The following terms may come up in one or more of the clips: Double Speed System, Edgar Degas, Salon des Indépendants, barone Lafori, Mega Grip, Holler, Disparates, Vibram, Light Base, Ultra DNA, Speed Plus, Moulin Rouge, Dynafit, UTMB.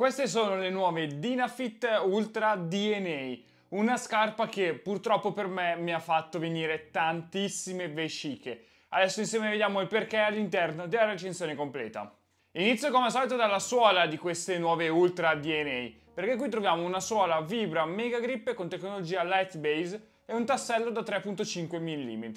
Queste sono le nuove Dynafit Ultra DNA, una scarpa che purtroppo per me mi ha fatto venire tantissime vesciche. Adesso insieme vediamo il perché all'interno della recensione completa. Inizio come al solito dalla suola di queste nuove Ultra DNA, perché qui troviamo una suola Vibram Mega Grip con tecnologia Light Base e un tassello da 3.5 mm.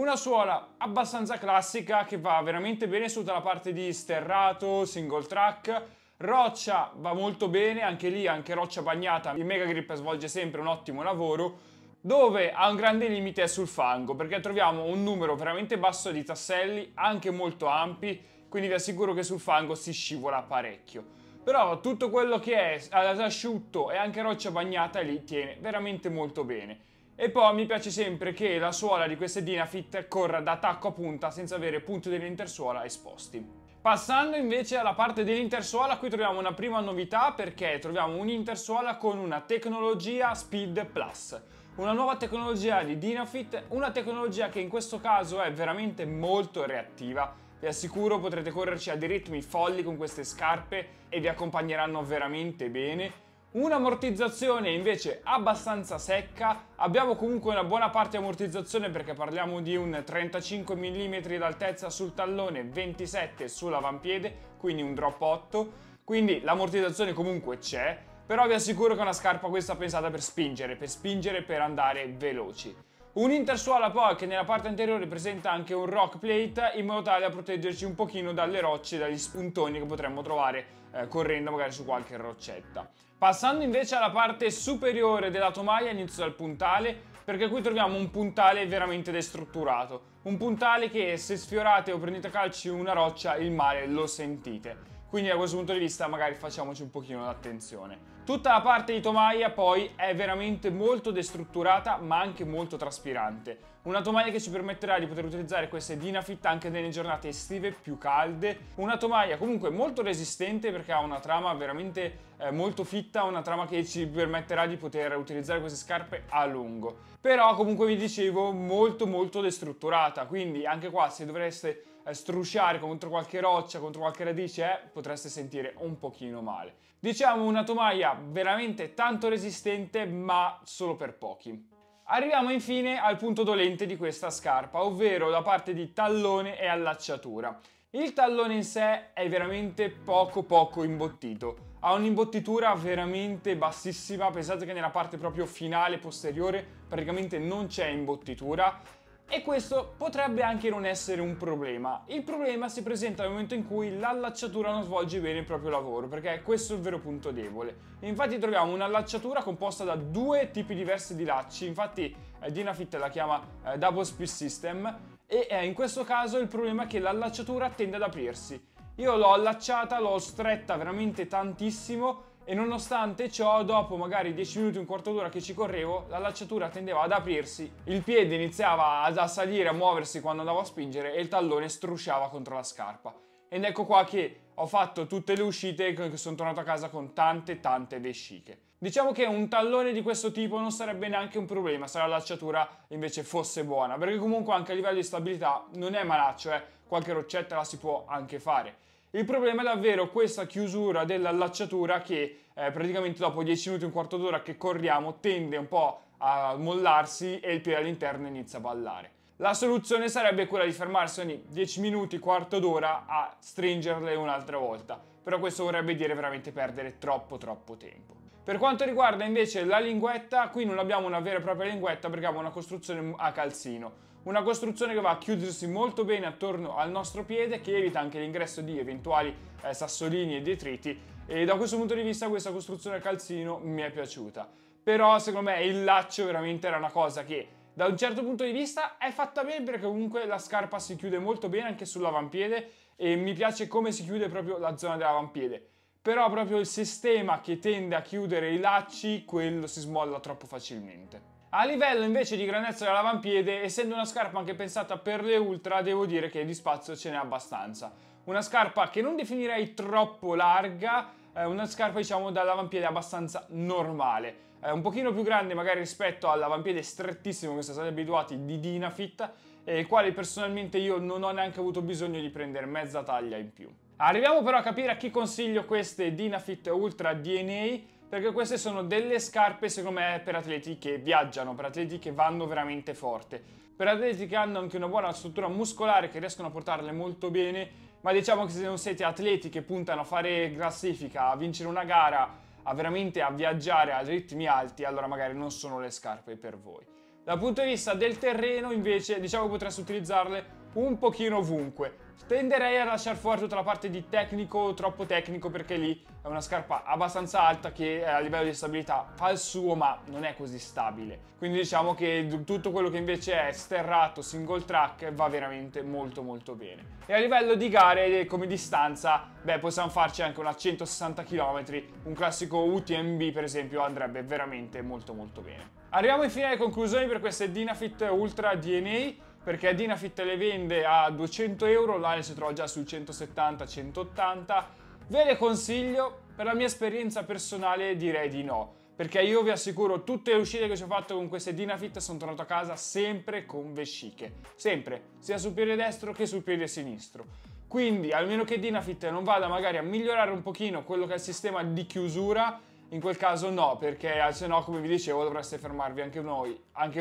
Una suola abbastanza classica che va veramente bene su tutta la parte di sterrato, single track. Roccia va molto bene, anche lì, anche roccia bagnata, il Mega Grip svolge sempre un ottimo lavoro. Dove ha un grande limite è sul fango, perché troviamo un numero veramente basso di tasselli, anche molto ampi, quindi vi assicuro che sul fango si scivola parecchio. Però tutto quello che è ad asciutto e anche roccia bagnata lì tiene veramente molto bene. E poi mi piace sempre che la suola di queste Dynafit corra da tacco a punta senza avere punti dell'intersuola esposti. Passando invece alla parte dell'intersuola, qui troviamo una prima novità, perché troviamo un'intersuola con una tecnologia Speed Plus, una nuova tecnologia di Dynafit, una tecnologia che in questo caso è veramente molto reattiva. Vi assicuro potrete correrci a dei ritmi folli con queste scarpe e vi accompagneranno veramente bene. Un'ammortizzazione invece abbastanza secca, abbiamo comunque una buona parte di ammortizzazione perché parliamo di un 35 mm d'altezza sul tallone, 27 sull'avampiede, quindi un drop 8, quindi l'ammortizzazione comunque c'è, però vi assicuro che è una scarpa questa pensata per spingere, per andare veloci. Un'intersuola poi che nella parte anteriore presenta anche un rock plate in modo tale da proteggerci un pochino dalle rocce e dagli spuntoni che potremmo trovare correndo magari su qualche roccetta. Passando invece alla parte superiore della tomaia, inizio dal puntale, perché qui troviamo un puntale veramente destrutturato, un puntale che se sfiorate o prendete a calci una roccia il male lo sentite. Quindi da questo punto di vista magari facciamoci un pochino d'attenzione. Tutta la parte di tomaia poi è veramente molto destrutturata ma anche molto traspirante. Una tomaia che ci permetterà di poter utilizzare queste Dynafit anche nelle giornate estive più calde. Una tomaia comunque molto resistente perché ha una trama veramente molto fitta, una trama che ci permetterà di poter utilizzare queste scarpe a lungo. Però comunque vi dicevo molto destrutturata, quindi anche qua se dovreste strusciare contro qualche roccia, contro qualche radice, potreste sentire un pochino male. Diciamo una tomaia veramente tanto resistente ma solo per pochi. Arriviamo infine al punto dolente di questa scarpa, ovvero la parte di tallone e allacciatura. Il tallone in sé è veramente poco imbottito, ha un'imbottitura veramente bassissima, pensate che nella parte proprio finale posteriore praticamente non c'è imbottitura. E questo potrebbe anche non essere un problema. Il problema si presenta nel momento in cui l'allacciatura non svolge bene il proprio lavoro, perché questo è il vero punto debole. Infatti troviamo un'allacciatura composta da due tipi diversi di lacci, infatti Dynafit la chiama Double Speed System, e in questo caso il problema è che l'allacciatura tende ad aprirsi. Io l'ho allacciata, l'ho stretta veramente tantissimo e nonostante ciò dopo magari 10 minuti, un quarto d'ora che ci correvo, l'allacciatura tendeva ad aprirsi, il piede iniziava a salire, a muoversi quando andavo a spingere e il tallone strusciava contro la scarpa. Ed ecco qua che ho fatto tutte le uscite e sono tornato a casa con tante vesciche. Diciamo che un tallone di questo tipo non sarebbe neanche un problema se l'allacciatura invece fosse buona, perché comunque anche a livello di stabilità non è malaccio, qualche roccetta la si può anche fare. Il problema è davvero questa chiusura dell'allacciatura che praticamente dopo 10 minuti, un quarto d'ora che corriamo tende un po' a mollarsi e il piede all'interno inizia a ballare. La soluzione sarebbe quella di fermarsi ogni 10 minuti, quarto d'ora a stringerle un'altra volta, però questo vorrebbe dire veramente perdere troppo tempo. Per quanto riguarda invece la linguetta, qui non abbiamo una vera e propria linguetta perché abbiamo una costruzione a calzino. Una costruzione che va a chiudersi molto bene attorno al nostro piede, che evita anche l'ingresso di eventuali sassolini e detriti, e da questo punto di vista questa costruzione a calzino mi è piaciuta. Però secondo me il laccio veramente era una cosa che da un certo punto di vista è fatta bene, perché comunque la scarpa si chiude molto bene anche sull'avampiede e mi piace come si chiude proprio la zona dell'avampiede. Però proprio il sistema che tende a chiudere i lacci, quello si smolla troppo facilmente. A livello invece di grandezza dell'avampiede, essendo una scarpa anche pensata per le ultra, devo dire che di spazio ce n'è abbastanza. Una scarpa che non definirei troppo larga, una scarpa diciamo dall'avampiede abbastanza normale, un pochino più grande magari rispetto all'avampiede strettissimo che siamo stati abituati di Dynafit, e il quale personalmente io non ho neanche avuto bisogno di prendere mezza taglia in più. Arriviamo però a capire a chi consiglio queste Dynafit Ultra DNA, perché queste sono delle scarpe secondo me per atleti che viaggiano, per atleti che vanno veramente forte, per atleti che hanno anche una buona struttura muscolare, che riescono a portarle molto bene. Ma diciamo che se non siete atleti che puntano a fare classifica, a vincere una gara, a veramente a viaggiare a ritmi alti, allora magari non sono le scarpe per voi. Dal punto di vista del terreno invece diciamo che potreste utilizzarle un pochino ovunque. Tenderei a lasciar fuori tutta la parte di tecnico, troppo tecnico, perché lì è una scarpa abbastanza alta che a livello di stabilità fa il suo ma non è così stabile. Quindi diciamo che tutto quello che invece è sterrato, single track, va veramente molto molto bene. E a livello di gare come distanza, beh, possiamo farci anche una 160 km, un classico UTMB per esempio andrebbe veramente molto molto bene. Arriviamo infine alle conclusioni per queste Dynafit Ultra DNA, perché Dynafit le vende a 200 €, l'Ale si trova già sui 170-180. Ve le consiglio? Per la mia esperienza personale direi di no, perché io vi assicuro tutte le uscite che ci ho fatto con queste Dynafit sono tornato a casa sempre con vesciche, sempre, sia sul piede destro che sul piede sinistro. Quindi almeno che Dynafit non vada magari a migliorare un pochino quello che è il sistema di chiusura, in quel caso no, perché se no, come vi dicevo, dovreste fermarvi anche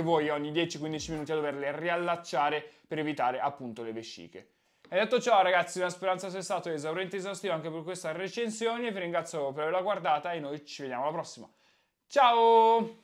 voi ogni 10-15 minuti a doverle riallacciare per evitare appunto le vesciche. E detto ciò ragazzi, la speranza sia stato esauriente e esaustivo anche per questa recensione, vi ringrazio per averla guardata e noi ci vediamo alla prossima. Ciao!